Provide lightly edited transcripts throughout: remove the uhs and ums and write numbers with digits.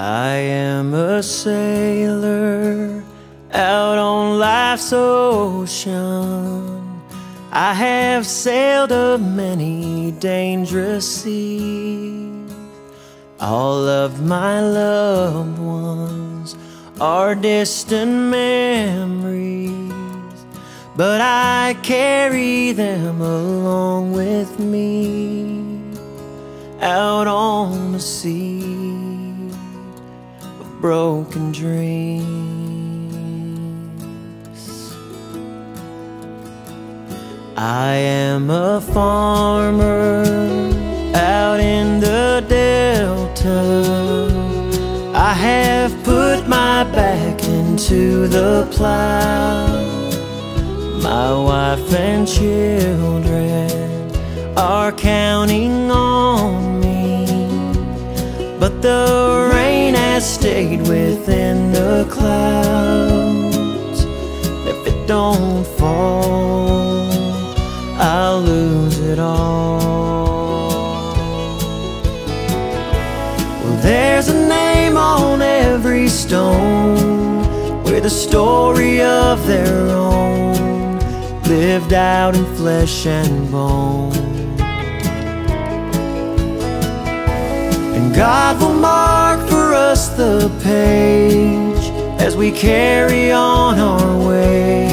I am a sailor out on life's ocean. I have sailed a many dangerous seas. All of my loved ones are distant memories, but I carry them along with me out on the sea of broken dreams. I am a farmer out in the delta. I have put my back into the plow. My wife and children are counting on me, but the rain has stayed within the clouds. If it don't fall, I'll lose it all. Well, there's a name on every stone with a story of their own, lived out in flesh and bone. God will mark for us the page as we carry on our way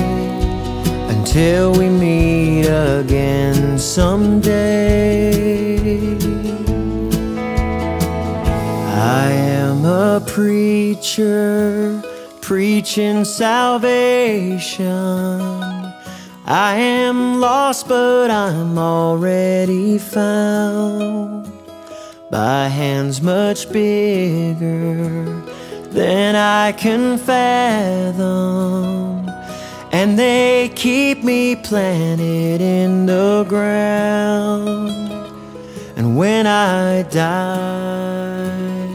until we meet again someday. I am a preacher preaching salvation. I am lost, but I'm already found by hands much bigger than I can fathom, and they keep me planted in the ground. And when I die,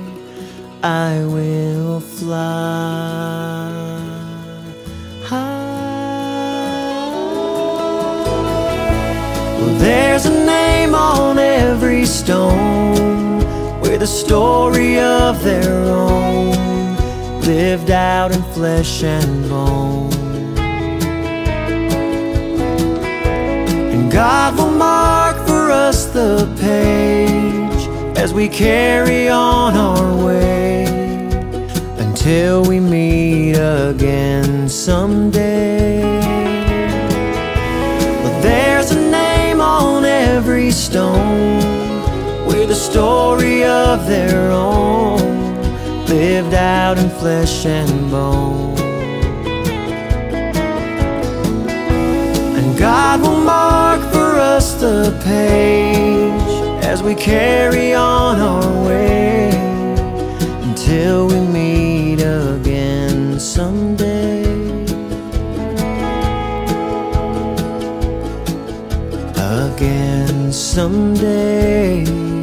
I will fly high. Well, there's a name on every stone with a story of their own, lived out in flesh and bone. And God will mark for us the page as we carry on our way until we meet again someday. But there's a name on every stone with a story of their own, lived out in flesh and bone. And God will mark for us the page as we carry on our way until we meet again someday. Again someday.